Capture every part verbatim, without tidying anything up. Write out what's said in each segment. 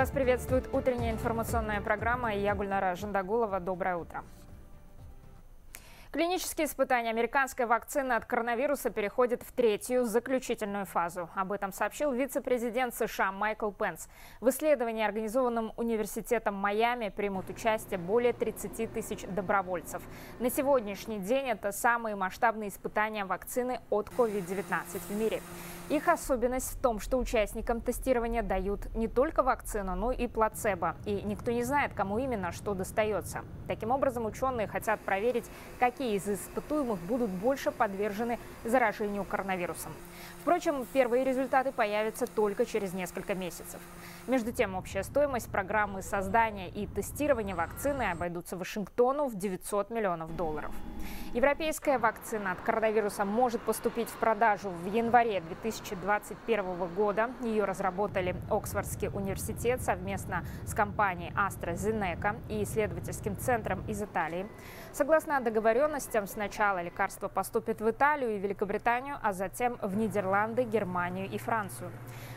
Вас приветствует утренняя информационная программа. Я Гульнара Жендагулова. Доброе утро. Клинические испытания американской вакцины от коронавируса переходят в третью, заключительную фазу. Об этом сообщил вице-президент США Майкл Пенс. В исследовании, организованном Университетом Майами, примут участие более тридцати тысяч добровольцев. На сегодняшний день это самые масштабные испытания вакцины от ковид девятнадцать в мире. Их особенность в том, что участникам тестирования дают не только вакцину, но и плацебо. И никто не знает, кому именно что достается. Таким образом, ученые хотят проверить, какие Какие из испытуемых будут больше подвержены заражению коронавирусом. Впрочем, первые результаты появятся только через несколько месяцев. Между тем, общая стоимость программы создания и тестирования вакцины обойдутся Вашингтону в девятьсот миллионов долларов. Европейская вакцина от коронавируса может поступить в продажу в январе две тысячи двадцать первого года. Ее разработали Оксфордский университет совместно с компанией AstraZeneca и исследовательским центром из Италии. Согласно договоренности, сначала лекарство поступит в Италию и Великобританию, а затем в Нидерланды, Германию и Францию.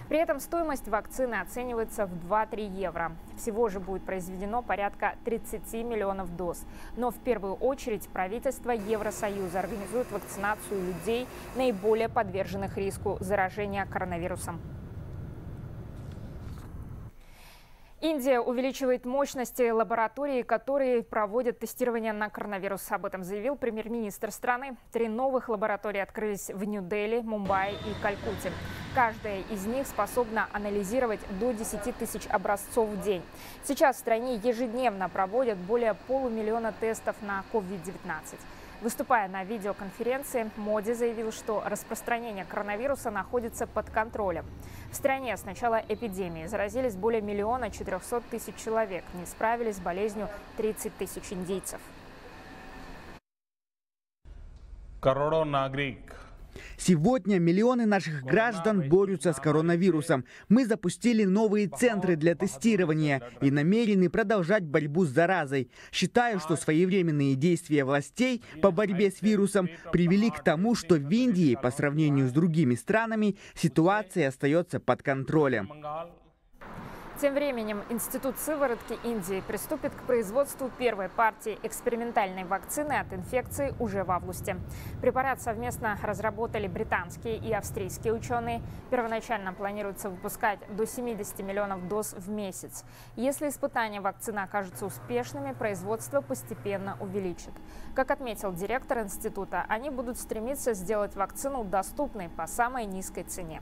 При этом стоимость вакцины оценивается в два-три евро. Всего же будет произведено порядка тридцати миллионов доз. Но в первую очередь правительство Евросоюза организует вакцинацию людей, наиболее подверженных риску заражения коронавирусом. Индия увеличивает мощности лабораторий, которые проводят тестирование на коронавирус. Об этом заявил премьер-министр страны. Три новых лаборатории открылись в Нью-Дели, Мумбаи и Калькутте. Каждая из них способна анализировать до десяти тысяч образцов в день. Сейчас в стране ежедневно проводят более полумиллиона тестов на ковид девятнадцать. Выступая на видеоконференции, Моди заявил, что распространение коронавируса находится под контролем. В стране с начала эпидемии заразились более миллиона четырехсот тысяч человек, не справились с болезнью тридцать тысяч индийцев. Сегодня миллионы наших граждан борются с коронавирусом. Мы запустили новые центры для тестирования и намерены продолжать борьбу с заразой. Считаю, что своевременные действия властей по борьбе с вирусом привели к тому, что в Индии, по сравнению с другими странами, ситуация остается под контролем. Тем временем Институт Сыворотки Индии приступит к производству первой партии экспериментальной вакцины от инфекции уже в августе. Препарат совместно разработали британские и австрийские ученые. Первоначально планируется выпускать до семидесяти миллионов доз в месяц. Если испытания вакцины окажутся успешными, производство постепенно увеличит. Как отметил директор института, они будут стремиться сделать вакцину доступной по самой низкой цене.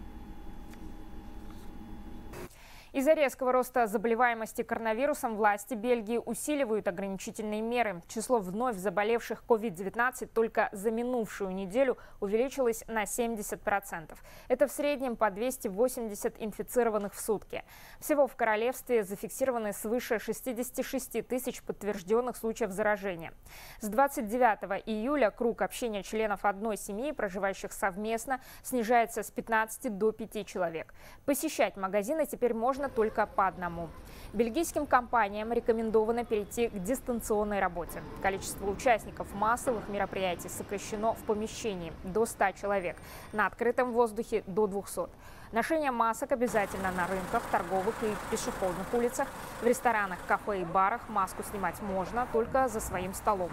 Из-за резкого роста заболеваемости коронавирусом власти Бельгии усиливают ограничительные меры. Число вновь заболевших ковид девятнадцать только за минувшую неделю увеличилось на семьдесят процентов. Это в среднем по двести восемьдесят инфицированных в сутки. Всего в королевстве зафиксированы свыше шестидесяти шести тысяч подтвержденных случаев заражения. С двадцать девятого июля круг общения членов одной семьи, проживающих совместно, снижается с пятнадцати до пяти человек. Посещать магазины теперь можно только по одному. Бельгийским компаниям рекомендовано перейти к дистанционной работе. Количество участников массовых мероприятий сокращено в помещении до ста человек, на открытом воздухе до двухсот. Ношение масок обязательно на рынках, торговых и пешеходных улицах. В ресторанах, кафе и барах маску снимать можно только за своим столом.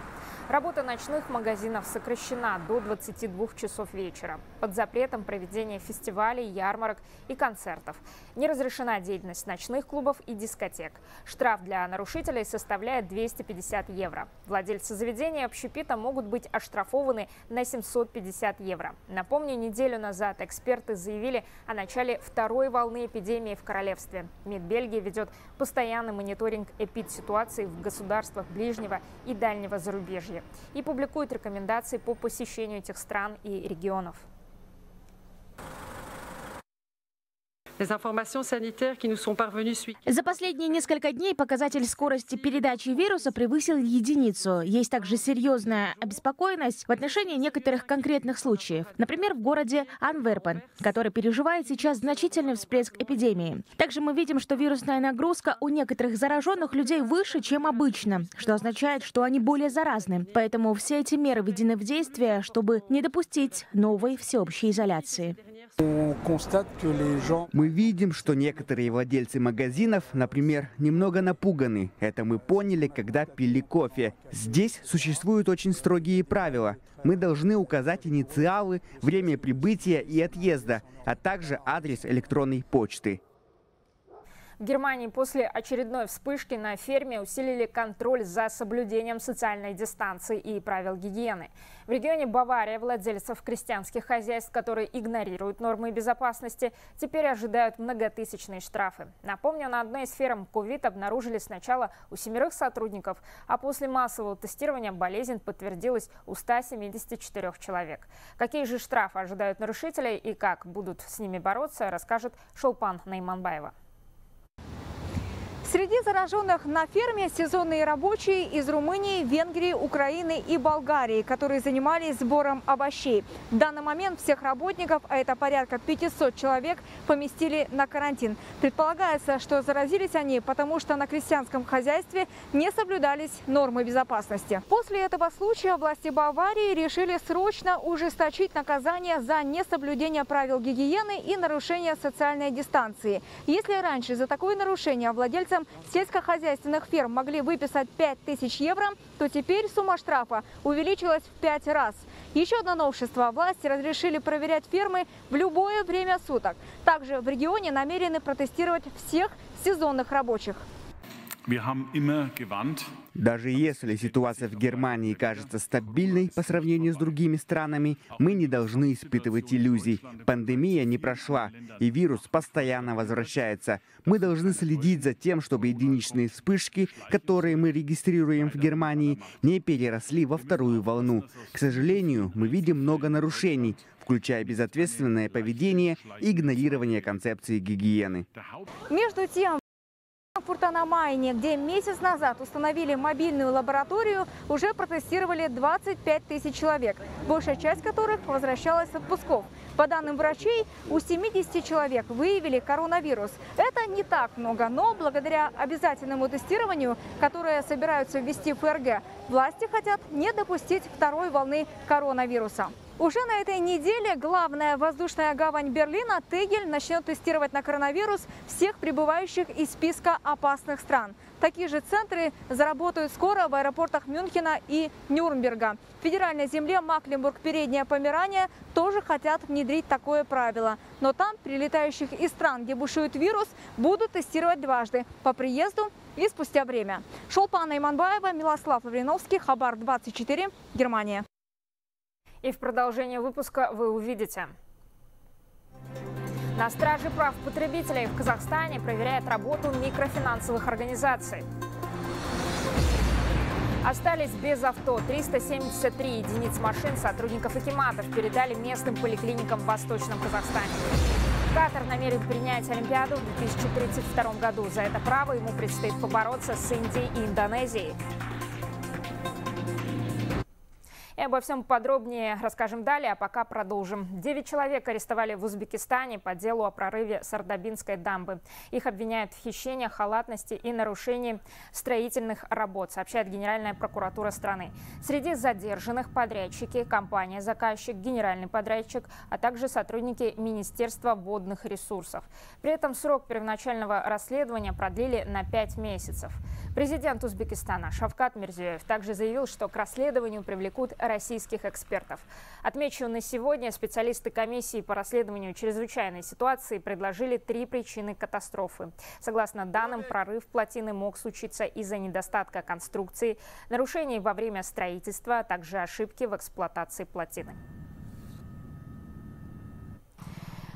Работа ночных магазинов сокращена до двадцати двух часов вечера. Под запретом проведение фестивалей, ярмарок и концертов. Не разрешена деятельность ночных клубов и дискотек. Штраф для нарушителей составляет двести пятьдесят евро. Владельцы заведения общепита могут быть оштрафованы на семьсот пятьдесят евро. Напомню, неделю назад эксперты заявили о начале В начале второй волны эпидемии в королевстве. МИД Бельгии ведет постоянный мониторинг эпидситуации в государствах ближнего и дальнего зарубежья и публикует рекомендации по посещению этих стран и регионов. За последние несколько дней показатель скорости передачи вируса превысил единицу. Есть также серьезная обеспокоенность в отношении некоторых конкретных случаев. Например, в городе Анверпен, который переживает сейчас значительный всплеск эпидемии. Также мы видим, что вирусная нагрузка у некоторых зараженных людей выше, чем обычно, что означает, что они более заразны. Поэтому все эти меры введены в действие, чтобы не допустить новой всеобщей изоляции. Мы видим, что некоторые владельцы магазинов, например, немного напуганы. Это мы поняли, когда пили кофе. Здесь существуют очень строгие правила. Мы должны указать инициалы, время прибытия и отъезда, а также адрес электронной почты. В Германии после очередной вспышки на ферме усилили контроль за соблюдением социальной дистанции и правил гигиены. В регионе Бавария владельцев крестьянских хозяйств, которые игнорируют нормы безопасности, теперь ожидают многотысячные штрафы. Напомню, на одной из ферм ковид обнаружили сначала у семерых сотрудников, а после массового тестирования болезнь подтвердилась у ста семидесяти четырёх человек. Какие же штрафы ожидают нарушителей и как будут с ними бороться, расскажет Шолпан Найманбаева. Среди зараженных на ферме сезонные рабочие из Румынии, Венгрии, Украины и Болгарии, которые занимались сбором овощей. В данный момент всех работников, а это порядка пятисот человек, поместили на карантин. Предполагается, что заразились они, потому что на крестьянском хозяйстве не соблюдались нормы безопасности. После этого случая власти Баварии решили срочно ужесточить наказание за несоблюдение правил гигиены и нарушение социальной дистанции. Если раньше за такое нарушение владельцам сельскохозяйственных ферм могли выписать пять тысяч евро, то теперь сумма штрафа увеличилась в пять раз. Еще одно новшество. Власти разрешили проверять фермы в любое время суток. Также в регионе намерены протестировать всех сезонных рабочих. Даже если ситуация в Германии кажется стабильной по сравнению с другими странами, мы не должны испытывать иллюзий. Пандемия не прошла, и вирус постоянно возвращается. Мы должны следить за тем, чтобы единичные вспышки, которые мы регистрируем в Германии, не переросли во вторую волну. К сожалению, мы видим много нарушений, включая безответственное поведение и игнорирование концепции гигиены. Между тем, в Фуртанамайне, где месяц назад установили мобильную лабораторию, уже протестировали двадцать пять тысяч человек, большая часть которых возвращалась с отпусков. По данным врачей, у семидесяти человек выявили коронавирус. Это не так много, но благодаря обязательному тестированию, которое собираются ввести в ФРГ, власти хотят не допустить второй волны коронавируса. Уже на этой неделе главная воздушная гавань Берлина Тегель начнет тестировать на коронавирус всех прибывающих из списка опасных стран. Такие же центры заработают скоро в аэропортах Мюнхена и Нюрнберга. В федеральной земле Макленбург, Передняя Померания тоже хотят внедрить такое правило. Но там прилетающих из стран, где бушует вирус, будут тестировать дважды – по приезду и спустя время. Шолпан Найманбаева, Милослав Лавриновский, Хабар двадцать четыре, Германия. И в продолжении выпуска вы увидите. На страже прав потребителей в Казахстане проверяет работу микрофинансовых организаций. Остались без авто. триста семьдесят три единиц машин сотрудников акиматов передали местным поликлиникам в Восточном Казахстане. Катар намерен принять Олимпиаду в две тысячи тридцать втором году. За это право ему предстоит побороться с Индией и Индонезией. И обо всем подробнее расскажем далее, а пока продолжим. Девять человек арестовали в Узбекистане по делу о прорыве Сардобинской дамбы. Их обвиняют в хищении, халатности и нарушении строительных работ, сообщает Генеральная прокуратура страны. Среди задержанных подрядчики, компания-заказчик, генеральный подрядчик, а также сотрудники Министерства водных ресурсов. При этом срок первоначального расследования продлили на пять месяцев. Президент Узбекистана Шавкат Мирзиёев также заявил, что к расследованию привлекут российских экспертов. Отмечу, на сегодня специалисты комиссии по расследованию чрезвычайной ситуации предложили три причины катастрофы. Согласно данным, прорыв плотины мог случиться из-за недостатка конструкции, нарушений во время строительства, а также ошибки в эксплуатации плотины.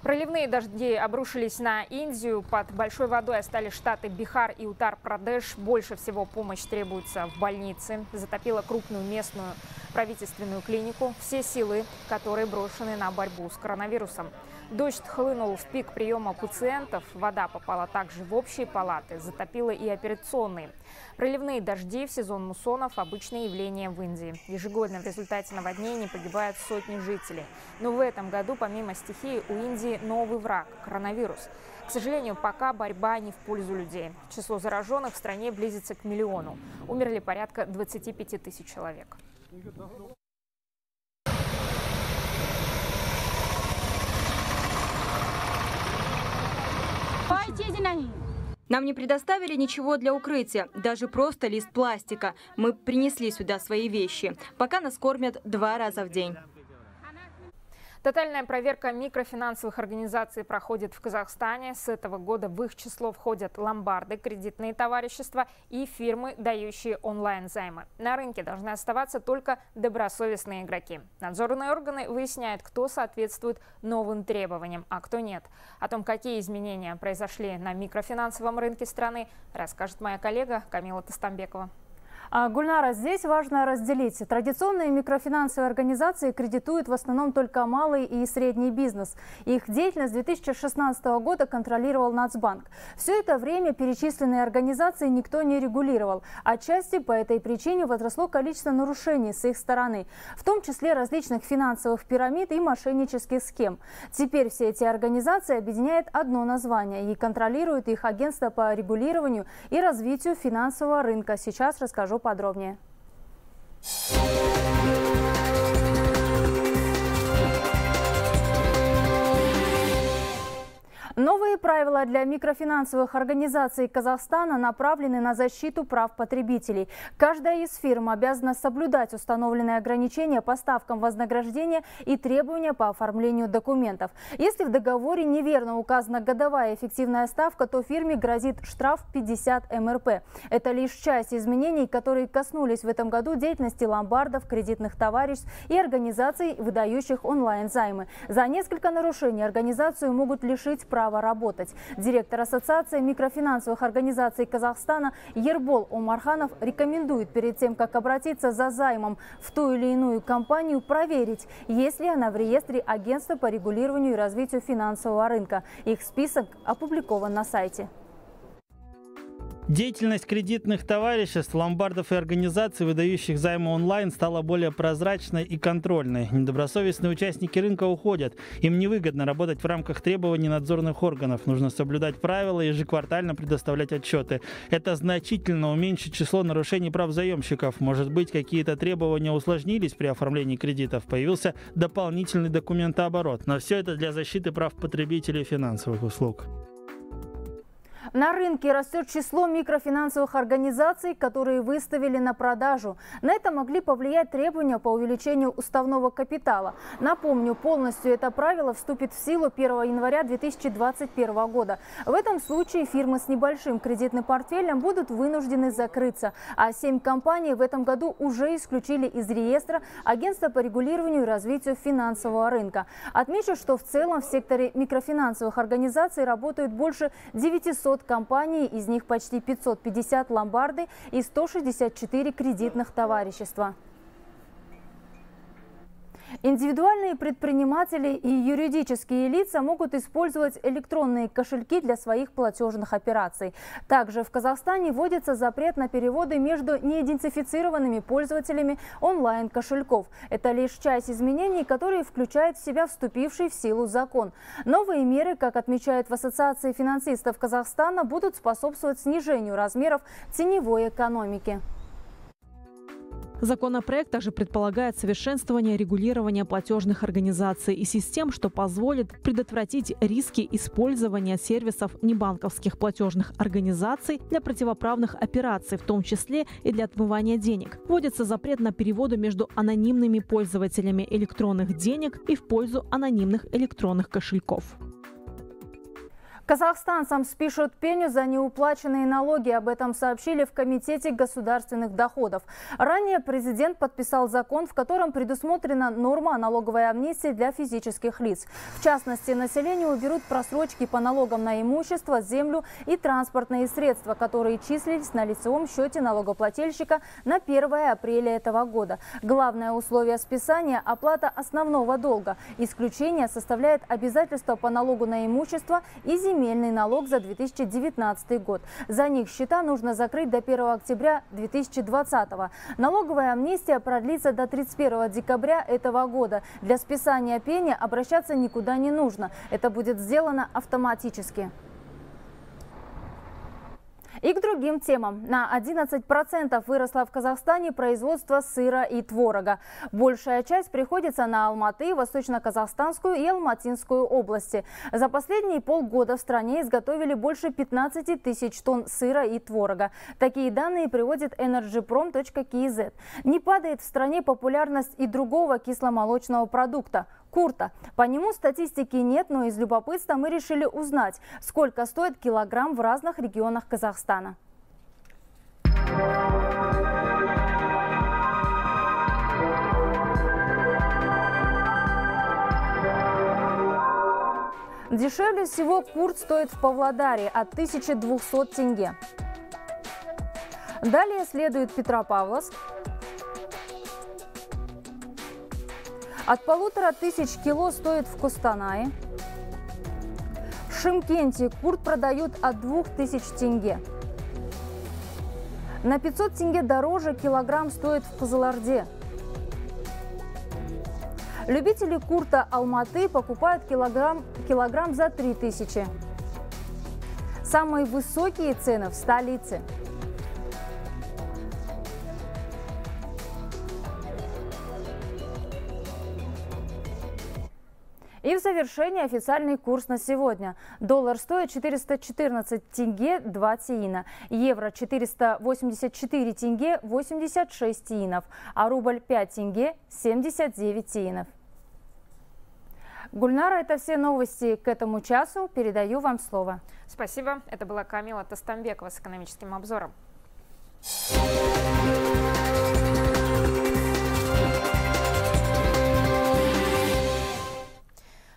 Проливные дожди обрушились на Индию. Под большой водой остались штаты Бихар и Утар-Прадеш. Больше всего помощь требуется в больнице. Затопило крупную местную правительственную клинику. Все силы, которые брошены на борьбу с коронавирусом. Дождь хлынул в пик приема пациентов. Вода попала также в общие палаты. Затопило и операционные. Проливные дожди в сезон муссонов – обычное явление в Индии. Ежегодно в результате наводнений погибают сотни жителей. Но в этом году, помимо стихии, у Индии новый враг – коронавирус. К сожалению, пока борьба не в пользу людей. Число зараженных в стране близится к миллиону. Умерли порядка двадцати пяти тысяч человек. Нам не предоставили ничего для укрытия, даже просто лист пластика. Мы принесли сюда свои вещи. Пока нас кормят два раза в день. Тотальная проверка микрофинансовых организаций проходит в Казахстане. С этого года в их число входят ломбарды, кредитные товарищества и фирмы, дающие онлайн-займы. На рынке должны оставаться только добросовестные игроки. Надзорные органы выясняют, кто соответствует новым требованиям, а кто нет. О том, какие изменения произошли на микрофинансовом рынке страны, расскажет моя коллега Камила Тастамбекова. Гульнара, здесь важно разделить. Традиционные микрофинансовые организации кредитуют в основном только малый и средний бизнес. Их деятельность с две тысячи шестнадцатого года контролировал Нацбанк. Все это время перечисленные организации никто не регулировал. Отчасти по этой причине возросло количество нарушений с их стороны, в том числе различных финансовых пирамид и мошеннических схем. Теперь все эти организации объединяет одно название и контролирует их агентство по регулированию и развитию финансового рынка. Сейчас расскажу подробнее. Новые правила для микрофинансовых организаций Казахстана направлены на защиту прав потребителей. Каждая из фирм обязана соблюдать установленные ограничения по ставкам вознаграждения и требования по оформлению документов. Если в договоре неверно указана годовая эффективная ставка, то фирме грозит штраф пятьдесят эм эр пэ. Это лишь часть изменений, которые коснулись в этом году деятельности ломбардов, кредитных товариществ и организаций, выдающих онлайн-займы. За несколько нарушений организацию могут лишить права работать. Директор Ассоциации микрофинансовых организаций Казахстана Ербол Омарханов рекомендует перед тем, как обратиться за займом в ту или иную компанию, проверить, есть ли она в реестре агентства по регулированию и развитию финансового рынка. Их список опубликован на сайте. Деятельность кредитных товариществ, ломбардов и организаций, выдающих займы онлайн, стала более прозрачной и контрольной. Недобросовестные участники рынка уходят. Им невыгодно работать в рамках требований надзорных органов. Нужно соблюдать правила и ежеквартально предоставлять отчеты. Это значительно уменьшит число нарушений прав заемщиков. Может быть, какие-то требования усложнились при оформлении кредитов. Появился дополнительный документооборот. Но все это для защиты прав потребителей финансовых услуг. На рынке растет число микрофинансовых организаций, которые выставили на продажу. На это могли повлиять требования по увеличению уставного капитала. Напомню, полностью это правило вступит в силу первого января две тысячи двадцать первого года. В этом случае фирмы с небольшим кредитным портфелем будут вынуждены закрыться. А семь компаний в этом году уже исключили из реестра агентства по регулированию и развитию финансового рынка. Отмечу, что в целом в секторе микрофинансовых организаций работают больше девятисот компаний, из них почти пятьсот пятьдесят ломбарды и сто шестьдесят четыре кредитных товарищества. Индивидуальные предприниматели и юридические лица могут использовать электронные кошельки для своих платежных операций. Также в Казахстане вводится запрет на переводы между неидентифицированными пользователями онлайн-кошельков. Это лишь часть изменений, которые включают в себя вступивший в силу закон. Новые меры, как отмечают в Ассоциации финансистов Казахстана, будут способствовать снижению размеров теневой экономики. Законопроект также предполагает совершенствование регулирования платежных организаций и систем, что позволит предотвратить риски использования сервисов небанковских платежных организаций для противоправных операций, в том числе и для отмывания денег. Вводится запрет на переводы между анонимными пользователями электронных денег и в пользу анонимных электронных кошельков. Казахстанцам спишут пеню за неуплаченные налоги. Об этом сообщили в Комитете государственных доходов. Ранее президент подписал закон, в котором предусмотрена норма о налоговой амнистии для физических лиц. В частности, населению уберут просрочки по налогам на имущество, землю и транспортные средства, которые числились на лицевом счете налогоплательщика на первое апреля этого года. Главное условие списания – оплата основного долга. Исключение составляет обязательство по налогу на имущество и землю. Земельный налог за две тысячи девятнадцатый год. За них счета нужно закрыть до первого октября две тысячи двадцатого. Налоговая амнистия продлится до тридцать первого декабря этого года. Для списания пени обращаться никуда не нужно. Это будет сделано автоматически. И к другим темам. На одиннадцать процентов выросло в Казахстане производство сыра и творога. Большая часть приходится на Алматы, Восточно-Казахстанскую и Алматинскую области. За последние полгода в стране изготовили больше пятнадцати тысяч тонн сыра и творога. Такие данные приводит энерджипром точка кз. Не падает в стране популярность и другого кисломолочного продукта – курта. По нему статистики нет, но из любопытства мы решили узнать, сколько стоит килограмм в разных регионах Казахстана. Дешевле всего курт стоит в Павлодаре от тысячи двухсот тенге. Далее следует Петропавловск. От полутора тысяч кило стоит в Костанае. В Шымкенте курт продают от двух тысяч тенге. На пятьсот тенге дороже килограмм стоит в Кызылорде. Любители курта Алматы покупают килограмм, килограмм за три тысячи. Самые высокие цены в столице. И в завершение официальный курс на сегодня. Доллар стоит четыреста четырнадцать тенге два тиина, евро четыреста восемьдесят четыре тенге восемьдесят шесть тиинов, а рубль пять тенге семьдесят девять тиинов. Гульнара, это все новости к этому часу. Передаю вам слово. Спасибо. Это была Камила Тастамбекова с экономическим обзором.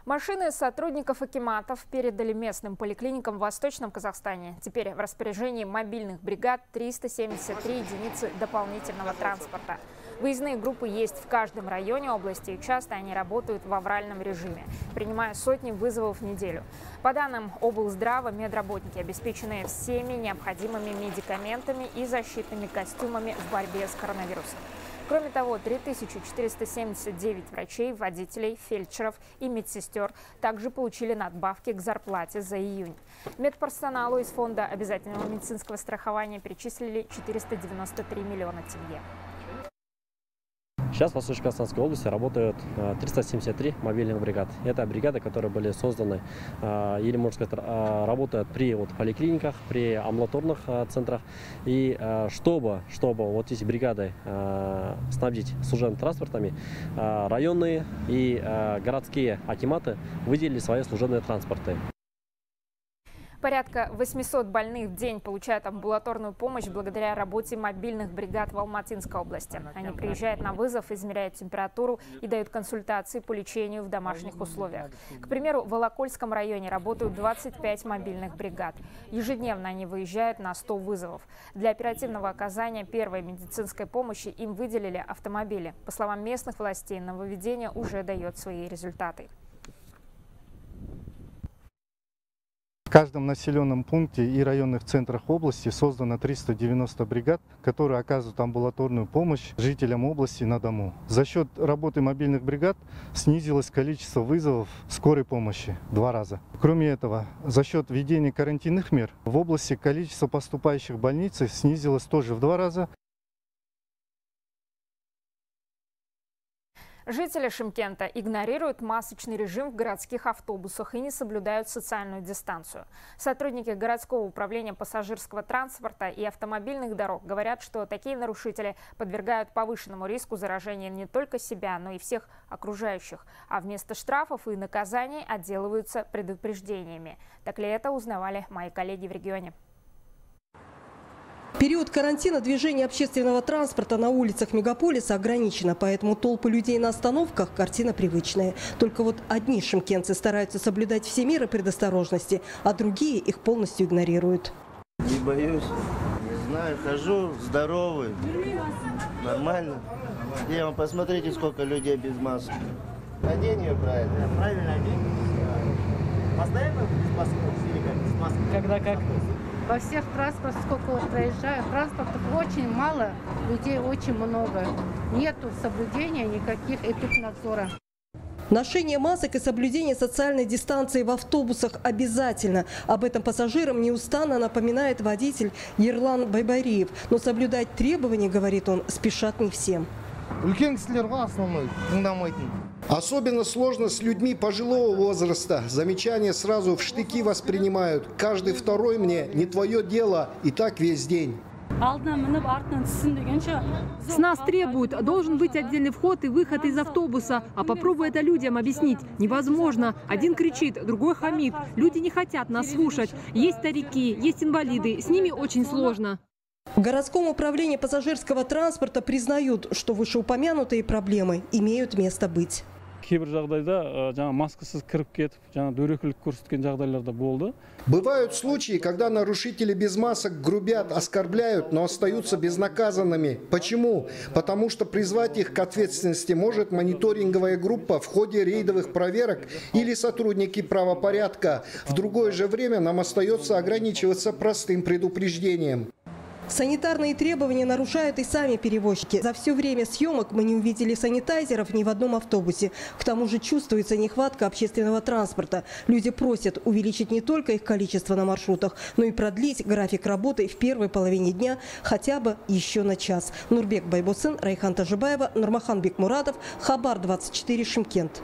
Машины сотрудников акиматов передали местным поликлиникам в Восточном Казахстане. Теперь в распоряжении мобильных бригад триста семьдесят три единицы дополнительного транспорта. Выездные группы есть в каждом районе области, и часто они работают в авральном режиме, принимая сотни вызовов в неделю. По данным облздрава, медработники обеспечены всеми необходимыми медикаментами и защитными костюмами в борьбе с коронавирусом. Кроме того, три тысячи четыреста семьдесят девять врачей, водителей, фельдшеров и медсестер также получили надбавки к зарплате за июнь. Медперсоналу из фонда обязательного медицинского страхования перечислили четыреста девяносто три миллиона тенге. Сейчас в Восточно-Казахстанской области работают триста семьдесят три мобильных бригад. Это бригады, которые были созданы, или, можно сказать, работают при вот поликлиниках, при амбулаторных центрах. И чтобы, чтобы вот эти бригады снабдить служебными транспортами, районные и городские акиматы выделили свои служебные транспорты. Порядка восьмисот больных в день получают амбулаторную помощь благодаря работе мобильных бригад в Алматинской области. Они приезжают на вызов, измеряют температуру и дают консультации по лечению в домашних условиях. К примеру, в Волокольском районе работают двадцать пять мобильных бригад. Ежедневно они выезжают на сто вызовов. Для оперативного оказания первой медицинской помощи им выделили автомобили. По словам местных властей, нововведение уже дает свои результаты. В каждом населенном пункте и районных центрах области создано триста девяносто бригад, которые оказывают амбулаторную помощь жителям области на дому. За счет работы мобильных бригад снизилось количество вызовов скорой помощи в два раза. Кроме этого, за счет введения карантинных мер в области количество поступающих в больницы снизилось тоже в два раза. Жители Шымкента игнорируют масочный режим в городских автобусах и не соблюдают социальную дистанцию. Сотрудники городского управления пассажирского транспорта и автомобильных дорог говорят, что такие нарушители подвергают повышенному риску заражения не только себя, но и всех окружающих. А вместо штрафов и наказаний отделываются предупреждениями. Так ли это, узнавали мои коллеги в регионе. В период карантина движение общественного транспорта на улицах мегаполиса ограничено, поэтому толпы людей на остановках – картина привычная. Только вот одни шымкенцы стараются соблюдать все меры предосторожности, а другие их полностью игнорируют. Не боюсь, не знаю, хожу здоровый, нормально. Дима, посмотрите, сколько людей без масок. Надень ее правильно. Правильно одень. Постоянно без маски или как? Без маски. Когда как? Во всех транспортах, сколько вот проезжаю, транспортов очень мало, людей очень много. Нету соблюдения никаких эпиднадзора. Ношение масок и соблюдение социальной дистанции в автобусах обязательно. Об этом пассажирам неустанно напоминает водитель Ерлан Байбариев. Но соблюдать требования, говорит он, спешат не всем. Особенно сложно с людьми пожилого возраста. Замечания сразу в штыки воспринимают. Каждый второй мне «не твое дело» и так весь день. С нас требуют. Должен быть отдельный вход и выход из автобуса. А попробуй это людям объяснить. Невозможно. Один кричит, другой хамит. Люди не хотят нас слушать. Есть старики, есть инвалиды. С ними очень сложно. В городском управлении пассажирского транспорта признают, что вышеупомянутые проблемы имеют место быть. Бывают случаи, когда нарушители без масок грубят, оскорбляют, но остаются безнаказанными. Почему? Потому что призвать их к ответственности может мониторинговая группа в ходе рейдовых проверок или сотрудники правопорядка. В другое же время нам остается ограничиваться простым предупреждением. Санитарные требования нарушают и сами перевозчики. За все время съемок мы не увидели санитайзеров ни в одном автобусе. К тому же чувствуется нехватка общественного транспорта. Люди просят увеличить не только их количество на маршрутах, но и продлить график работы в первой половине дня хотя бы еще на час. Нурбек Байбосын, Райхан Тажибаева, Нурмахан Бекмуратов, Хабар двадцать четыре, Шымкент.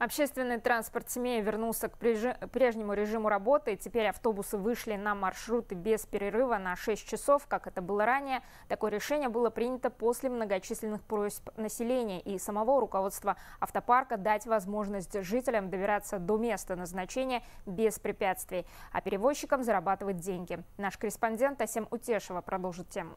Общественный транспорт семей вернулся к прежнему режиму работы. Теперь автобусы вышли на маршруты без перерыва на шесть часов, как это было ранее. Такое решение было принято после многочисленных просьб населения и самого руководства автопарка дать возможность жителям добираться до места назначения без препятствий, а перевозчикам зарабатывать деньги. Наш корреспондент Асем Утешева продолжит тему.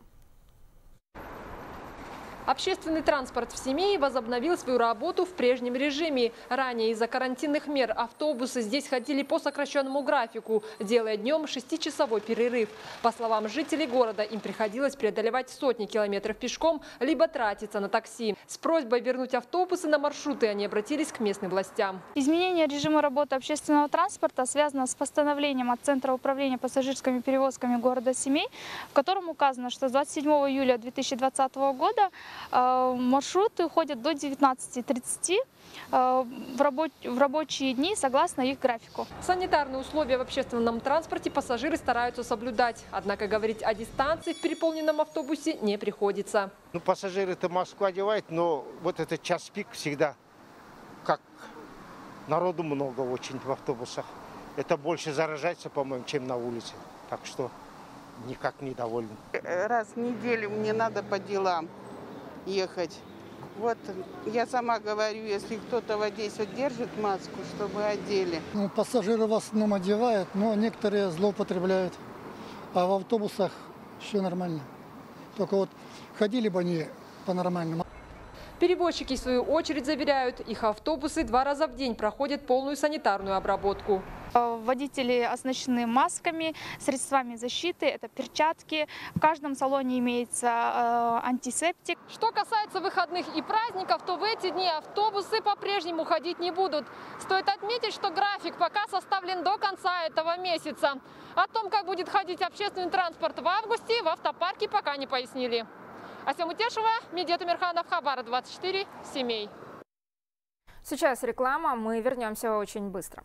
Общественный транспорт в Семее возобновил свою работу в прежнем режиме. Ранее из-за карантинных мер автобусы здесь ходили по сокращенному графику, делая днем шестичасовой перерыв. По словам жителей города, им приходилось преодолевать сотни километров пешком, либо тратиться на такси. С просьбой вернуть автобусы на маршруты они обратились к местным властям. Изменение режима работы общественного транспорта связано с постановлением от Центра управления пассажирскими перевозками города Семей, в котором указано, что с двадцать седьмого июля две тысячи двадцатого года маршруты ходят до девятнадцати тридцати в, рабоч... в рабочие дни согласно их графику. Санитарные условия в общественном транспорте пассажиры стараются соблюдать. Однако говорить о дистанции в переполненном автобусе не приходится. Ну, пассажиры-то маску одевают, но вот этот час пик всегда, как народу много очень в автобусах. Это больше заражается, по-моему, чем на улице. Так что никак недоволен. Раз в неделю мне надо по делам ехать. Вот я сама говорю, если кто-то вот здесь вот держит маску, чтобы одели. Ну, пассажиры в основном одевают, но некоторые злоупотребляют. А в автобусах все нормально. Только вот ходили бы они по-нормальному. Перевозчики, в свою очередь, заверяют, их автобусы два раза в день проходят полную санитарную обработку. Водители оснащены масками, средствами защиты, это перчатки. В каждом салоне имеется антисептик. Что касается выходных и праздников, то в эти дни автобусы по-прежнему ходить не будут. Стоит отметить, что график пока составлен до конца этого месяца. О том, как будет ходить общественный транспорт в августе, в автопарке пока не пояснили. Асем Утешева, Медет Умирханов, Хабар двадцать четыре, Семей. Сейчас реклама, мы вернемся очень быстро.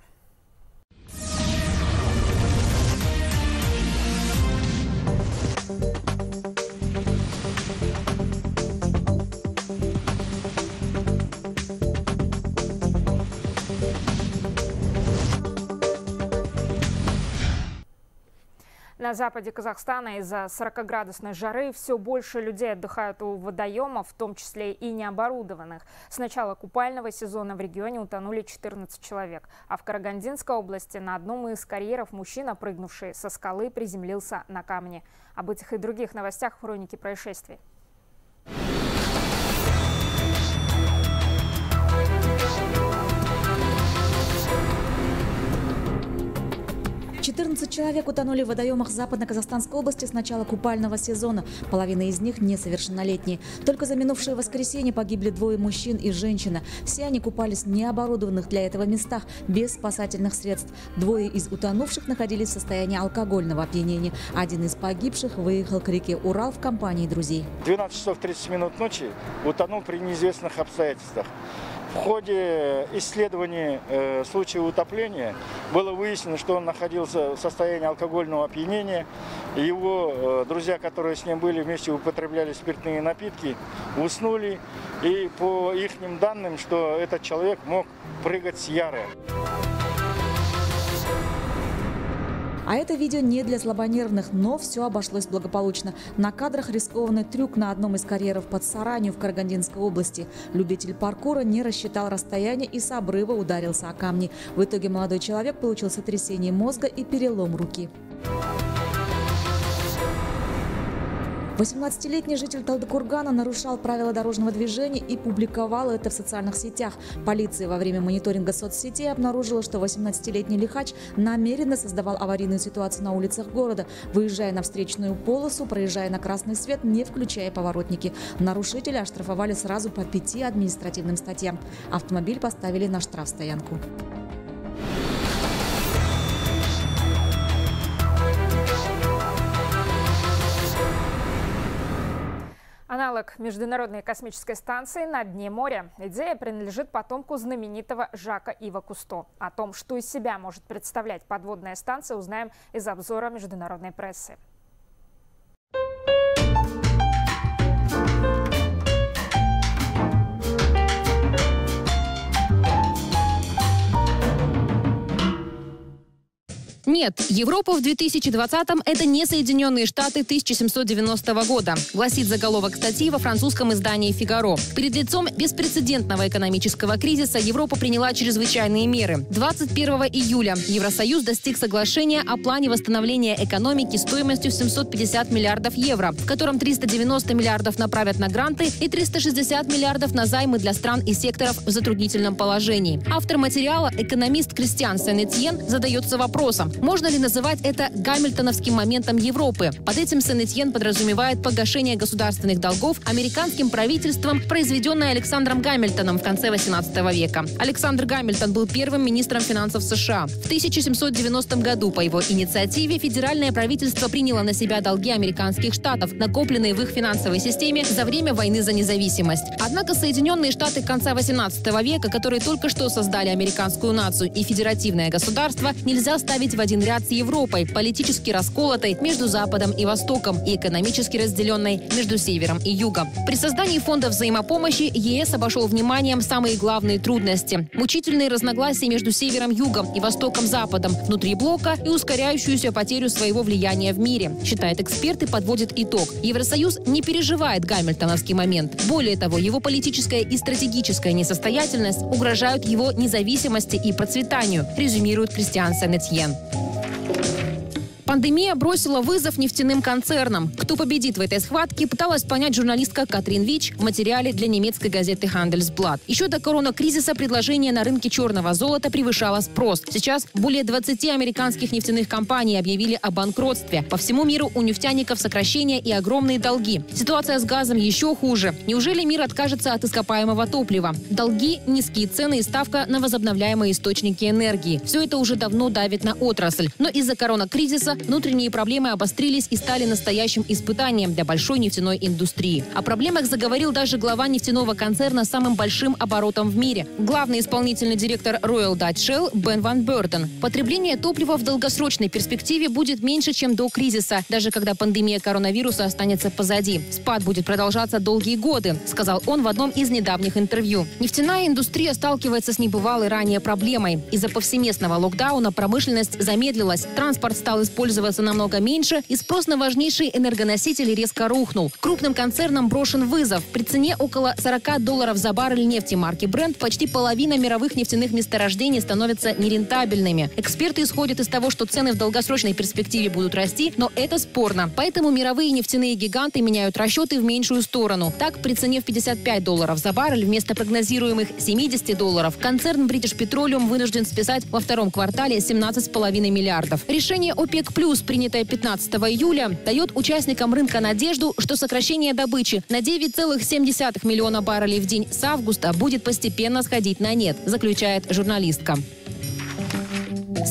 На западе Казахстана из-за сорокаградусной жары все больше людей отдыхают у водоемов, в том числе и необорудованных. С начала купального сезона в регионе утонули четырнадцать человек. А в Карагандинской области на одном из карьеров мужчина, прыгнувший со скалы, приземлился на камни. Об этих и других новостях в хронике происшествий. четырнадцать человек утонули в водоемах Западно-Казахстанской области с начала купального сезона. Половина из них несовершеннолетние. Только за минувшее воскресенье погибли двое мужчин и женщина. Все они купались в необорудованных для этого местах, без спасательных средств. Двое из утонувших находились в состоянии алкогольного опьянения. Один из погибших выехал к реке Урал в компании друзей. двенадцать часов тридцать минут ночи утонул при неизвестных обстоятельствах. В ходе исследований э, случая утопления было выяснено, что он находился в состоянии алкогольного опьянения. Его э, друзья, которые с ним были, вместе употребляли спиртные напитки, уснули. И по их данным, что этот человек мог прыгать с яры. А это видео не для слабонервных, но все обошлось благополучно. На кадрах рискованный трюк на одном из карьеров под Саранью в Карагандинской области. Любитель паркура не рассчитал расстояние и с обрыва ударился о камни. В итоге молодой человек получил сотрясение мозга и перелом руки. восемнадцатилетний житель Талдыкургана нарушал правила дорожного движения и публиковал это в социальных сетях. Полиция во время мониторинга соцсетей обнаружила, что восемнадцатилетний лихач намеренно создавал аварийную ситуацию на улицах города, выезжая на встречную полосу, проезжая на красный свет, не включая поворотники. Нарушителя оштрафовали сразу по пяти административным статьям. Автомобиль поставили на штрафстоянку. Аналог Международной космической станции на дне моря. Идея принадлежит потомку знаменитого Жака-Ива Кусто. О том, что из себя может представлять подводная станция, узнаем из обзора международной прессы. Нет, Европа в две тысячи двадцатом – это не Соединенные Штаты тысяча семьсот девяностого года, гласит заголовок статьи во французском издании «Фигаро». Перед лицом беспрецедентного экономического кризиса Европа приняла чрезвычайные меры. двадцать первого июля Евросоюз достиг соглашения о плане восстановления экономики стоимостью в семьсот пятьдесят миллиардов евро, в котором триста девяносто миллиардов направят на гранты и триста шестьдесят миллиардов на займы для стран и секторов в затруднительном положении. Автор материала, экономист Кристиан Сен-Этьен, задается вопросом: можно ли называть это гамильтоновским моментом Европы? Под этим Сен-Этьен подразумевает погашение государственных долгов американским правительством, произведенное Александром Гамильтоном в конце восемнадцатого века. Александр Гамильтон был первым министром финансов США. В тысяча семьсот девяностом году по его инициативе федеральное правительство приняло на себя долги американских штатов, накопленные в их финансовой системе за время войны за независимость. Однако Соединенные Штаты конца восемнадцатого века, которые только что создали американскую нацию и федеративное государство, нельзя ставить в один ряд с Европой, политически расколотой между Западом и Востоком и экономически разделенной между Севером и Югом. При создании фонда взаимопомощи е эс обошел вниманием самые главные трудности: мучительные разногласия между Севером, Югом и Востоком-Западом, внутри блока и ускоряющуюся потерю своего влияния в мире, считает эксперт и подводит итог. Евросоюз не переживает гамильтоновский момент. Более того, его политическая и стратегическая несостоятельность угрожают его независимости и процветанию, резюмирует Кристиан Сен-Этьен. Пандемия бросила вызов нефтяным концернам. Кто победит в этой схватке, пыталась понять журналистка Катрин Вич в материале для немецкой газеты «Handelsblatt». Еще до коронакризиса предложение на рынке черного золота превышало спрос. Сейчас более двадцати американских нефтяных компаний объявили о банкротстве. По всему миру у нефтяников сокращения и огромные долги. Ситуация с газом еще хуже. Неужели мир откажется от ископаемого топлива? Долги, низкие цены и ставка на возобновляемые источники энергии. Все это уже давно давит на отрасль. Но из-за коронакризиса внутренние проблемы обострились и стали настоящим испытанием для большой нефтяной индустрии. О проблемах заговорил даже глава нефтяного концерна с самым большим оборотом в мире, главный исполнительный директор Royal Dutch Shell Бен Ван Бёрден. Потребление топлива в долгосрочной перспективе будет меньше, чем до кризиса, даже когда пандемия коронавируса останется позади. Спад будет продолжаться долгие годы, сказал он в одном из недавних интервью. Нефтяная индустрия сталкивается с небывалой ранее проблемой. Из-за повсеместного локдауна промышленность замедлилась, транспорт стал использоваться намного меньше, и спрос на важнейшие энергоносители резко рухнул. Крупным концернам брошен вызов. При цене около сорока долларов за баррель нефти марки Brent почти половина мировых нефтяных месторождений становятся нерентабельными. Эксперты исходят из того, что цены в долгосрочной перспективе будут расти, но это спорно. Поэтому мировые нефтяные гиганты меняют расчеты в меньшую сторону. Так, при цене в пятьдесят пять долларов за баррель вместо прогнозируемых семидесяти долларов концерн British Petroleum вынужден списать во втором квартале семнадцать целых пять десятых миллиардов. Решение ОПЕК Плюс, принятое пятнадцатого июля, дает участникам рынка надежду, что сокращение добычи на девять целых семь десятых миллиона баррелей в день с августа будет постепенно сходить на нет, заключает журналистка.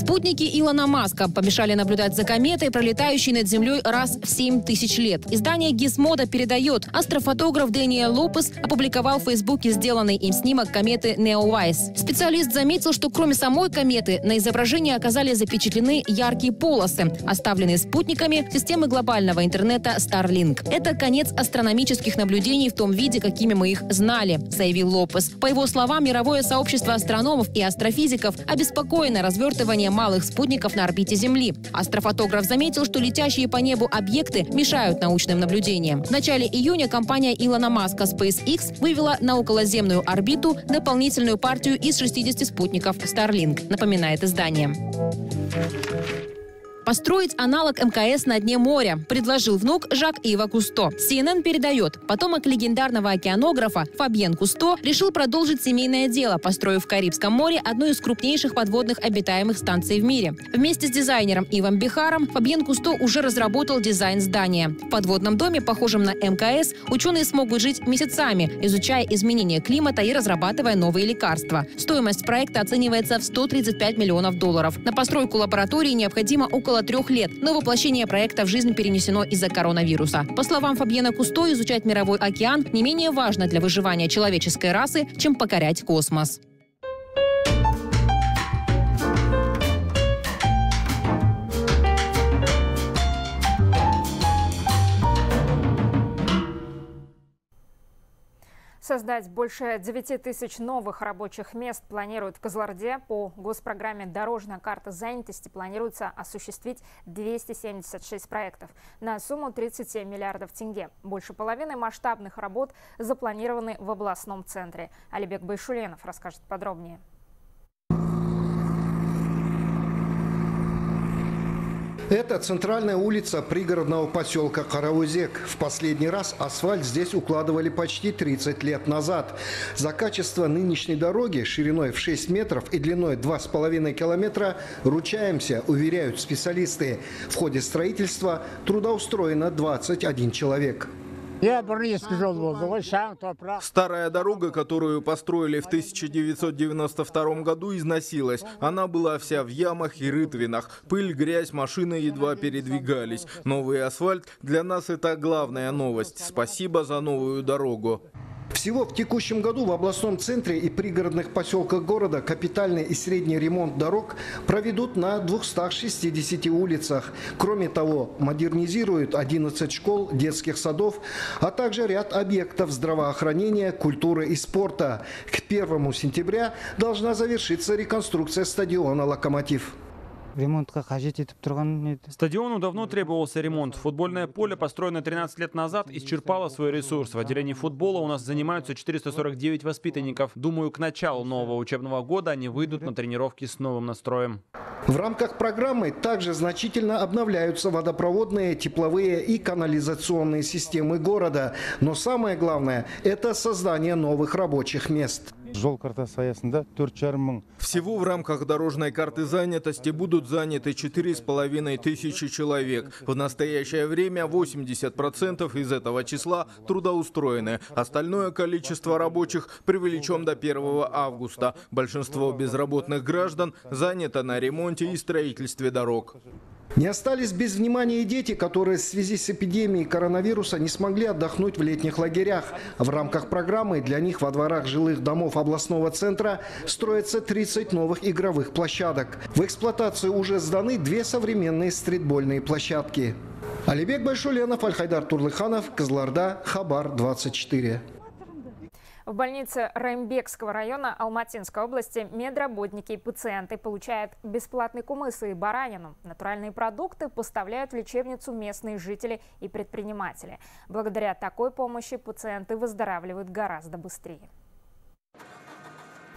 Спутники Илона Маска помешали наблюдать за кометой, пролетающей над Землей раз в семь тысяч лет. Издание Гизмода передает, астрофотограф Дэниел Лопес опубликовал в Фейсбуке сделанный им снимок кометы Неоуайс. Специалист заметил, что кроме самой кометы на изображении оказались запечатлены яркие полосы, оставленные спутниками системы глобального интернета Starlink. «Это конец астрономических наблюдений в том виде, какими мы их знали», заявил Лопес. По его словам, мировое сообщество астрономов и астрофизиков обеспокоено развертыванием малых спутников на орбите Земли. Астрофотограф заметил, что летящие по небу объекты мешают научным наблюдениям. В начале июня компания Илона Маска SpaceX вывела на околоземную орбиту дополнительную партию из шестидесяти спутников Starlink, напоминает издание. Построить аналог МКС на дне моря предложил внук Жак-Ива Кусто. си эн эн передает, потомок легендарного океанографа Фабьен Кусто решил продолжить семейное дело, построив в Карибском море одну из крупнейших подводных обитаемых станций в мире. Вместе с дизайнером Ивом Бихаром Фабьен Кусто уже разработал дизайн здания. В подводном доме, похожем на МКС, ученые смогут жить месяцами, изучая изменения климата и разрабатывая новые лекарства. Стоимость проекта оценивается в сто тридцать пять миллионов долларов. На постройку лаборатории необходимо около трех лет, но воплощение проекта в жизнь перенесено из-за коронавируса. По словам Фабьена Кусто, изучать мировой океан не менее важно для выживания человеческой расы, чем покорять космос. Создать больше девяти тысяч новых рабочих мест планируют в Кызылорде. По госпрограмме «Дорожная карта занятости» планируется осуществить двести семьдесят шесть проектов на сумму тридцать семь миллиардов тенге. Больше половины масштабных работ запланированы в областном центре. Алибек Байшуленов расскажет подробнее. Это центральная улица пригородного поселка Караузек. В последний раз асфальт здесь укладывали почти тридцать лет назад. За качество нынешней дороги шириной в шесть метров и длиной два с половиной километра ручаемся, уверяют специалисты. В ходе строительства трудоустроено двадцать один человек. Старая дорога, которую построили в тысяча девятьсот девяносто втором году, износилась. Она была вся в ямах и рытвинах. Пыль, грязь, машины едва передвигались. Новый асфальт для нас — это главная новость. Спасибо за новую дорогу. Всего в текущем году в областном центре и пригородных поселках города капитальный и средний ремонт дорог проведут на двухстах шестидесяти улицах. Кроме того, модернизируют одиннадцать школ, детских садов, а также ряд объектов здравоохранения, культуры и спорта. К первому сентября должна завершиться реконструкция стадиона «Локомотив». Стадиону давно требовался ремонт. Футбольное поле, построенное тринадцать лет назад, исчерпало свой ресурс. В отделении футбола у нас занимаются четыреста сорок девять воспитанников. Думаю, к началу нового учебного года они выйдут на тренировки с новым настроем. В рамках программы также значительно обновляются водопроводные, тепловые и канализационные системы города. Но самое главное – это создание новых рабочих мест. Всего в рамках дорожной карты занятости будут заняты четыре с половиной тысячи человек. В настоящее время восемьдесят процентов из этого числа трудоустроены. Остальное количество рабочих привлечем до первого августа. Большинство безработных граждан занято на ремонте и строительстве дорог. Не остались без внимания и дети, которые в связи с эпидемией коронавируса не смогли отдохнуть в летних лагерях. В рамках программы для них во дворах жилых домов областного центра строятся тридцать новых игровых площадок. В эксплуатацию уже сданы две современные стритбольные площадки. Алибек Байшуленов, Альхайдар Турлыханов, Кызылорда, Хабар двадцать четыре. В больнице Райымбекского района Алматинской области медработники и пациенты получают бесплатный кумыс и баранину. Натуральные продукты поставляют в лечебницу местные жители и предприниматели. Благодаря такой помощи пациенты выздоравливают гораздо быстрее.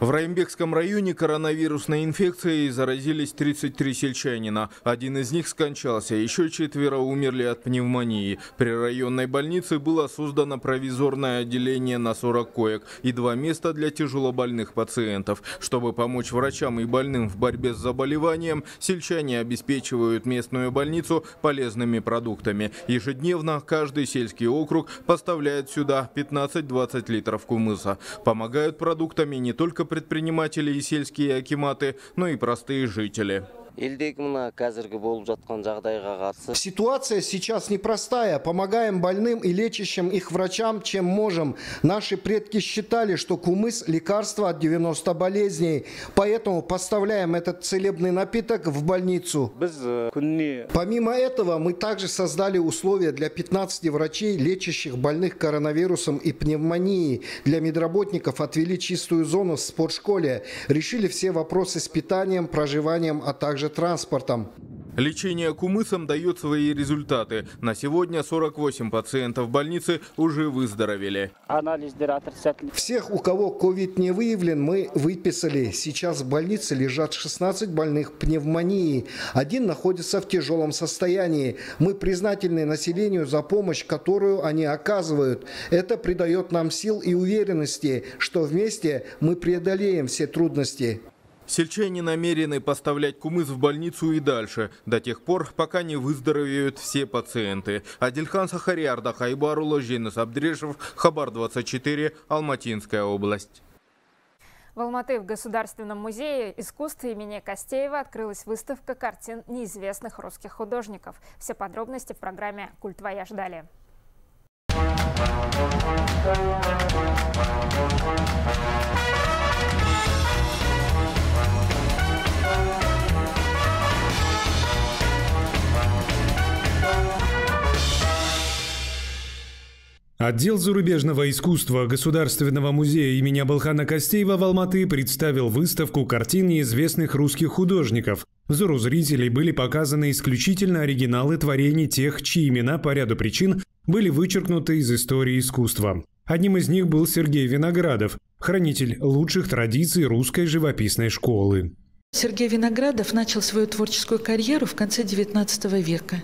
В Райымбекском районе коронавирусной инфекцией заразились тридцать три сельчанина. Один из них скончался, еще четверо умерли от пневмонии. При районной больнице было создано провизорное отделение на сорок коек и два места для тяжелобольных пациентов. Чтобы помочь врачам и больным в борьбе с заболеванием, сельчане обеспечивают местную больницу полезными продуктами. Ежедневно каждый сельский округ поставляет сюда пятнадцать-двадцать литров кумыса. Помогают продуктами не только предприниматели и сельские акиматы, но и простые жители. Ситуация сейчас непростая. Помогаем больным и лечащим их врачам, чем можем. Наши предки считали, что кумыс – лекарство от девяноста болезней. Поэтому поставляем этот целебный напиток в больницу. Помимо этого, мы также создали условия для пятнадцати врачей, лечащих больных коронавирусом и пневмонией. Для медработников отвели чистую зону в спортшколе. Решили все вопросы с питанием, проживанием, а также транспортом. Лечение кумысом дает свои результаты. На сегодня сорок восемь пациентов больницы уже выздоровели. Всех, у кого ковид не выявлен, мы выписали. Сейчас в больнице лежат шестнадцать больных пневмонией. Один находится в тяжелом состоянии. Мы признательны населению за помощь, которую они оказывают. Это придает нам сил и уверенности, что вместе мы преодолеем все трудности. Сельчане намерены поставлять кумыс в больницу и дальше, до тех пор, пока не выздоровеют все пациенты. Адильхан Сахариарда, Хайбарула, Женес Абдрешев, Хабар двадцать четыре, Алматинская область. В Алматы в Государственном музее искусств имени Костеева открылась выставка картин неизвестных русских художников. Все подробности в программе «Культвояж» далее. Отдел зарубежного искусства Государственного музея имени Абылхана Костеева в Алматы представил выставку картин неизвестных русских художников. Взору зрителей были показаны исключительно оригиналы творений тех, чьи имена по ряду причин были вычеркнуты из истории искусства. Одним из них был Сергей Виноградов, хранитель лучших традиций русской живописной школы. Сергей Виноградов начал свою творческую карьеру в конце девятнадцатого века.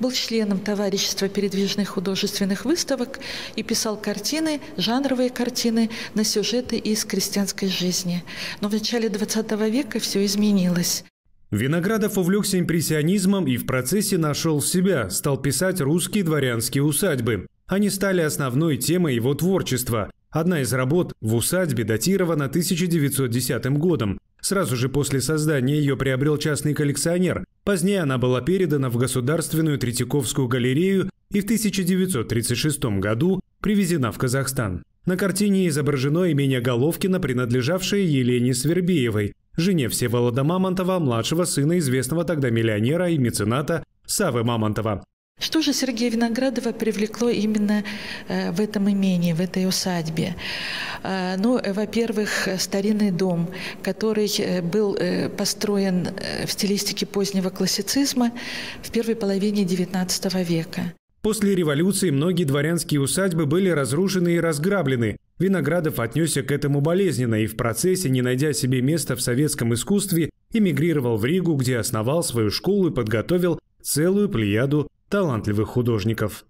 Был членом товарищества передвижных художественных выставок и писал картины, жанровые картины на сюжеты из крестьянской жизни. Но в начале двадцатого века все изменилось. Виноградов увлекся импрессионизмом и в процессе нашел себя, стал писать русские дворянские усадьбы. Они стали основной темой его творчества. Одна из работ «В усадьбе» датирована тысяча девятьсот десятым годом. Сразу же после создания ее приобрел частный коллекционер. Позднее она была передана в Государственную Третьяковскую галерею и в тысяча девятьсот тридцать шестом году привезена в Казахстан. На картине изображено имение Головкина, принадлежавшее Елене Свербеевой, жене Всеволода Мамонтова, младшего сына известного тогда миллионера и мецената Савы Мамонтова. Что же Сергея Виноградова привлекло именно в этом имении, в этой усадьбе? Ну, во-первых, старинный дом, который был построен в стилистике позднего классицизма в первой половине девятнадцатого века. После революции многие дворянские усадьбы были разрушены и разграблены. Виноградов отнесся к этому болезненно и в процессе, не найдя себе места в советском искусстве, эмигрировал в Ригу, где основал свою школу и подготовил целую плеяду талантливых художников.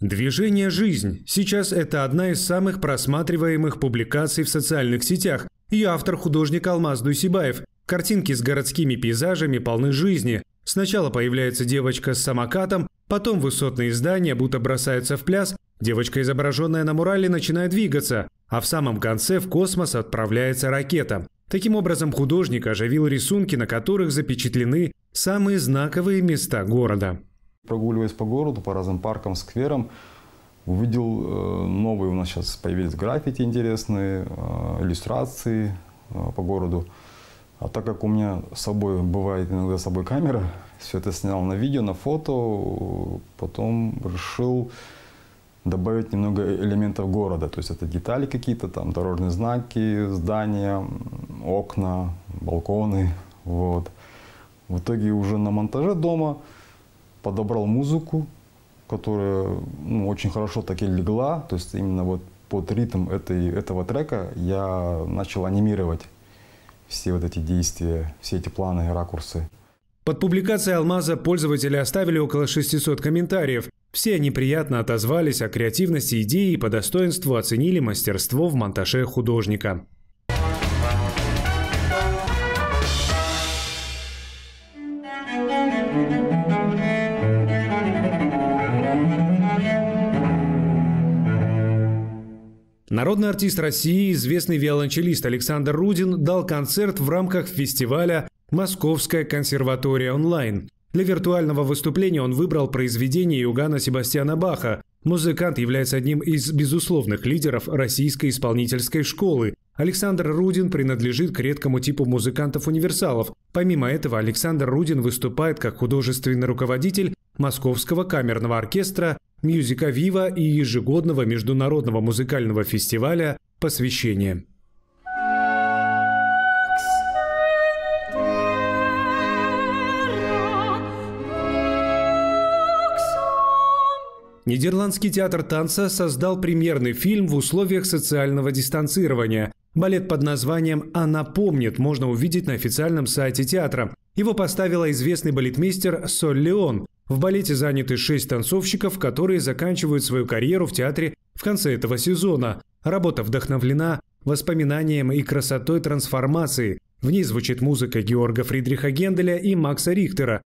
Движение «Жизнь». Сейчас это одна из самых просматриваемых публикаций в социальных сетях. Ее автор – художник Алмаз Дусибаев. Картинки с городскими пейзажами полны жизни. Сначала появляется девочка с самокатом, потом высотные здания будто бросаются в пляс, девочка, изображенная на мурале, начинает двигаться, а в самом конце в космос отправляется ракета. Таким образом, художник оживил рисунки, на которых запечатлены самые знаковые места города. Прогуливаясь по городу, по разным паркам, скверам, увидел новые, у нас сейчас появились граффити интересные, иллюстрации по городу. А так как у меня с собой бывает иногда с собой камера, все это снял на видео, на фото, потом решил добавить немного элементов города. То есть это детали какие-то, там дорожные знаки, здания, окна, балконы. Вот. В итоге уже на монтаже дома подобрал музыку, которая ну, очень хорошо так и легла. То есть именно вот под ритм этой, этого трека я начал анимировать все вот эти действия, все эти планы и ракурсы. Под публикацией Алмаза пользователи оставили около шестисот комментариев. Все они приятно отозвались о креативности идеи и по достоинству оценили мастерство в монтаже художника. Народный артист России, известный виолончелист Александр Рудин дал концерт в рамках фестиваля «Московская консерватория онлайн». Для виртуального выступления он выбрал произведение Иоганна Себастьяна Баха. Музыкант является одним из безусловных лидеров российской исполнительской школы. Александр Рудин принадлежит к редкому типу музыкантов-универсалов. Помимо этого, Александр Рудин выступает как художественный руководитель Московского камерного оркестра, мюзика «Вива» и ежегодного международного музыкального фестиваля «Посвящение». Нидерландский театр танца создал премьерный фильм в условиях социального дистанцирования. Балет под названием «Она помнит» можно увидеть на официальном сайте театра. Его поставила известный балетмейстер Соль Леон. В балете заняты шесть танцовщиков, которые заканчивают свою карьеру в театре в конце этого сезона. Работа вдохновлена воспоминанием и красотой трансформации. В ней звучит музыка Георга Фридриха Генделя и Макса Рихтера.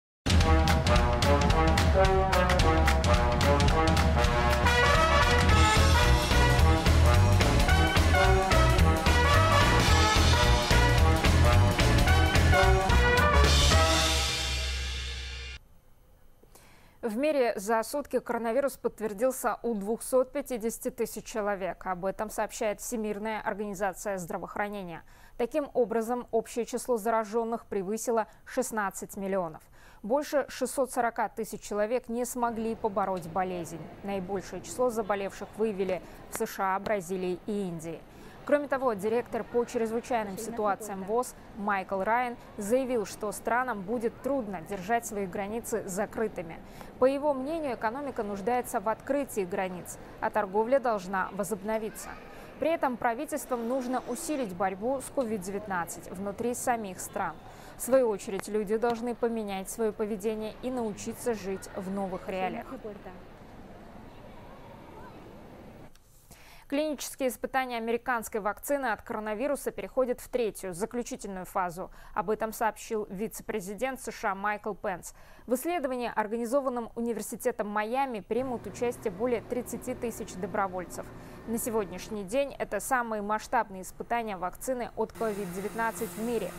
В мире за сутки коронавирус подтвердился у двухсот пятидесяти тысяч человек. Об этом сообщает Всемирная организация здравоохранения. Таким образом, общее число зараженных превысило шестнадцать миллионов. Больше шестисот сорока тысяч человек не смогли побороть болезнь. Наибольшее число заболевших выявили в США, Бразилии и Индии. Кроме того, директор по чрезвычайным ситуациям ВОЗ Майкл Райан заявил, что странам будет трудно держать свои границы закрытыми. По его мнению, экономика нуждается в открытии границ, а торговля должна возобновиться. При этом правительствам нужно усилить борьбу с ковид девятнадцать внутри самих стран. В свою очередь, люди должны поменять свое поведение и научиться жить в новых реалиях. Клинические испытания американской вакцины от коронавируса переходят в третью, заключительную фазу. Об этом сообщил вице-президент США Майкл Пенс. В исследовании, организованном Университетом Майами, примут участие более тридцати тысяч добровольцев. На сегодняшний день это самые масштабные испытания вакцины от ковид девятнадцать в мире.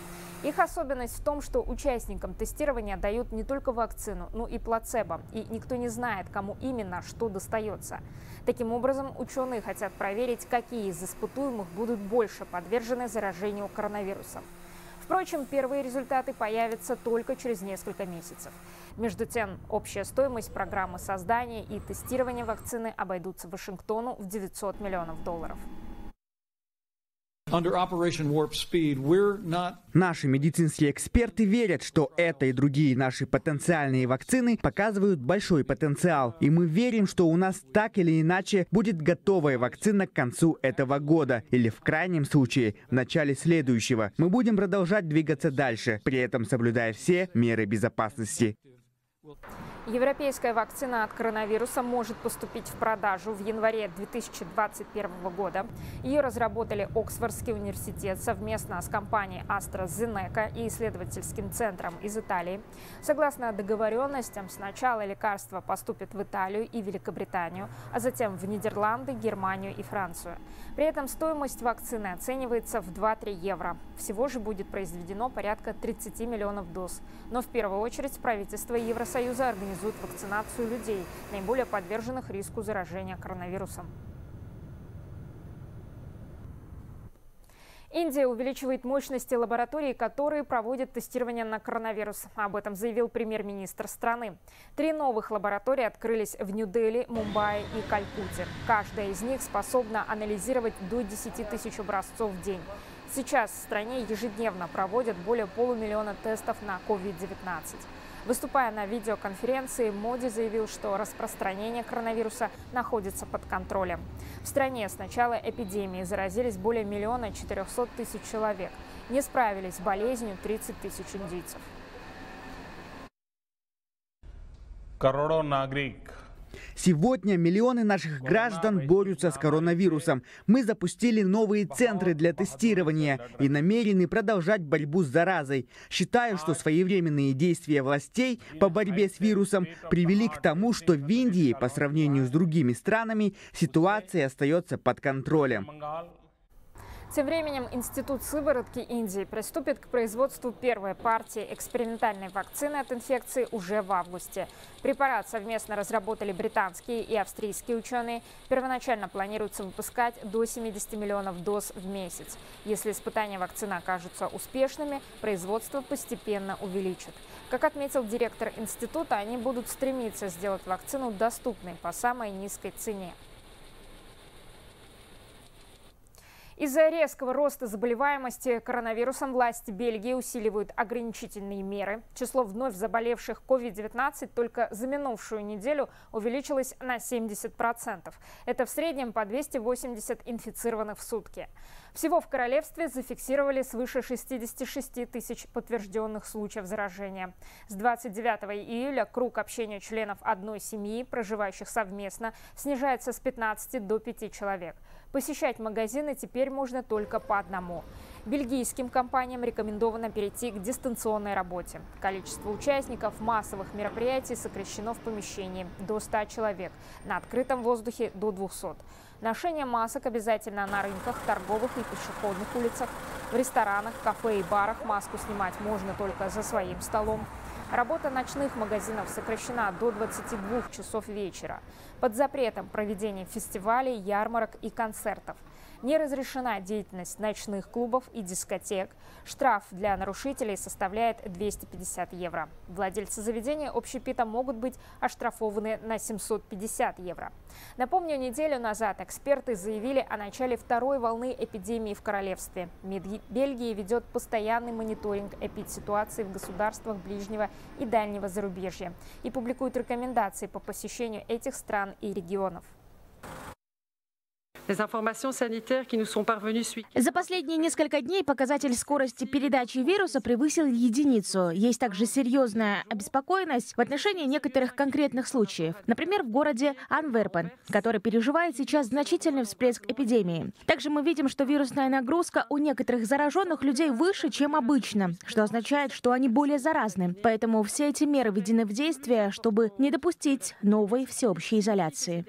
Их особенность в том, что участникам тестирования дают не только вакцину, но и плацебо, и никто не знает, кому именно что достается. Таким образом, ученые хотят проверить, какие из испытуемых будут больше подвержены заражению коронавирусом. Впрочем, первые результаты появятся только через несколько месяцев. Между тем, общая стоимость программы создания и тестирования вакцины обойдутся Вашингтону в девятьсот миллионов долларов. Наши медицинские эксперты верят, что эта и другие наши потенциальные вакцины показывают большой потенциал. И мы верим, что у нас так или иначе будет готовая вакцина к концу этого года или, в крайнем случае, в начале следующего. Мы будем продолжать двигаться дальше, при этом соблюдая все меры безопасности. Европейская вакцина от коронавируса может поступить в продажу в январе две тысячи двадцать первого года. Ее разработали Оксфордский университет совместно с компанией AstraZeneca и исследовательским центром из Италии. Согласно договоренностям, сначала лекарство поступит в Италию и Великобританию, а затем в Нидерланды, Германию и Францию. При этом стоимость вакцины оценивается в два-три евро. Всего же будет произведено порядка тридцати миллионов доз. Но в первую очередь правительство Евросоюза организует вакцинацию людей, наиболее подверженных риску заражения коронавирусом. Индия увеличивает мощности лабораторий, которые проводят тестирование на коронавирус. Об этом заявил премьер-министр страны. Три новых лаборатории открылись в Нью-Дели, Мумбаи и Калькутте. Каждая из них способна анализировать до десяти тысяч образцов в день. Сейчас в стране ежедневно проводят более полумиллиона тестов на ковид девятнадцать. Выступая на видеоконференции, Моди заявил, что распространение коронавируса находится под контролем. В стране с начала эпидемии заразились более миллиона четырехсот тысяч человек. Не справились с болезнью тридцать тысяч индийцев. Сегодня миллионы наших граждан борются с коронавирусом. Мы запустили новые центры для тестирования и намерены продолжать борьбу с заразой. Считаю, что своевременные действия властей по борьбе с вирусом привели к тому, что в Индии, по сравнению с другими странами, ситуация остается под контролем. Тем временем Институт сыворотки Индии приступит к производству первой партии экспериментальной вакцины от инфекции уже в августе. Препарат совместно разработали британские и австрийские ученые. Первоначально планируется выпускать до семидесяти миллионов доз в месяц. Если испытания вакцины окажутся успешными, производство постепенно увеличит. Как отметил директор института, они будут стремиться сделать вакцину доступной по самой низкой цене. Из-за резкого роста заболеваемости коронавирусом власти Бельгии усиливают ограничительные меры. Число вновь заболевших ковид девятнадцать только за минувшую неделю увеличилось на семьдесят процентов. Это в среднем по двести восемьдесят инфицированных в сутки. Всего в королевстве зафиксировали свыше шестидесяти шести тысяч подтвержденных случаев заражения. С двадцать девятого июля круг общения членов одной семьи, проживающих совместно, снижается с пятнадцати до пяти человек. Посещать магазины теперь можно только по одному. Бельгийским компаниям рекомендовано перейти к дистанционной работе. Количество участников массовых мероприятий сокращено в помещении до ста человек, на открытом воздухе до двухсот. Ношение масок обязательно на рынках, торговых и пешеходных улицах. В ресторанах, кафе и барах маску снимать можно только за своим столом. Работа ночных магазинов сокращена до двадцати двух часов вечера. Под запретом проведение фестивалей, ярмарок и концертов. Не разрешена деятельность ночных клубов и дискотек. Штраф для нарушителей составляет двести пятьдесят евро. Владельцы заведения общепита могут быть оштрафованы на семьсот пятьдесят евро. Напомню, неделю назад эксперты заявили о начале второй волны эпидемии в королевстве. Бельгия ведет постоянный мониторинг эпидситуации в государствах ближнего и дальнего зарубежья и публикует рекомендации по посещению этих стран и регионов. За последние несколько дней показатель скорости передачи вируса превысил единицу. Есть также серьезная обеспокоенность в отношении некоторых конкретных случаев. Например, в городе Анверпен, который переживает сейчас значительный всплеск эпидемии. Также мы видим, что вирусная нагрузка у некоторых зараженных людей выше, чем обычно, что означает, что они более заразны. Поэтому все эти меры введены в действие, чтобы не допустить новой всеобщей изоляции.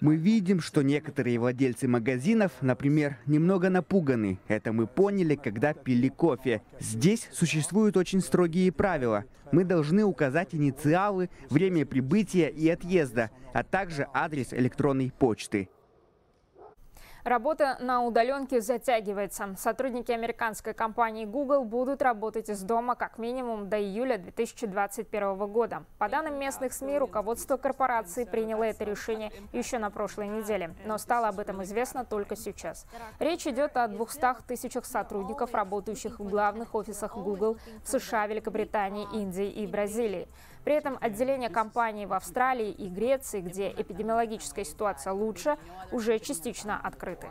Мы видим, что некоторые владельцы магазинов, например, немного напуганы. Это мы поняли, когда пили кофе. Здесь существуют очень строгие правила. Мы должны указать инициалы, время прибытия и отъезда, а также адрес электронной почты. Работа на удаленке затягивается. Сотрудники американской компании Google будут работать из дома как минимум до июля две тысячи двадцать первого года. По данным местных СМИ, руководство корпорации приняло это решение еще на прошлой неделе, но стало об этом известно только сейчас. Речь идет о двухстах тысячах сотрудников, работающих в главных офисах Google в США, Великобритании, Индии и Бразилии. При этом отделения компании в Австралии и Греции, где эпидемиологическая ситуация лучше, уже частично открыты.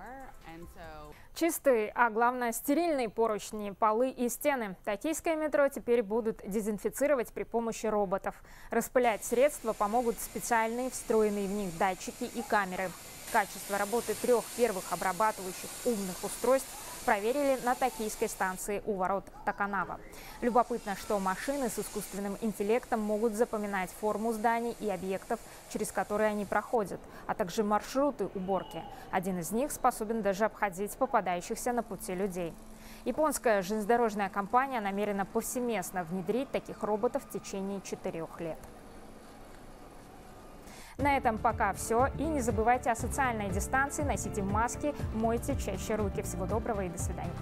Чистые, а главное стерильные поручни, полы и стены. Токийское метро теперь будут дезинфицировать при помощи роботов. Распылять средства помогут специальные встроенные в них датчики и камеры. Качество работы трех первых обрабатывающих умных устройств проверили на токийской станции у ворот Таканава. Любопытно, что машины с искусственным интеллектом могут запоминать форму зданий и объектов, через которые они проходят, а также маршруты уборки. Один из них способен даже обходить попадающихся на пути людей. Японская железнодорожная компания намерена повсеместно внедрить таких роботов в течение четырех лет. На этом пока все. И не забывайте о социальной дистанции, носите маски, мойте чаще руки. Всего доброго и до свидания.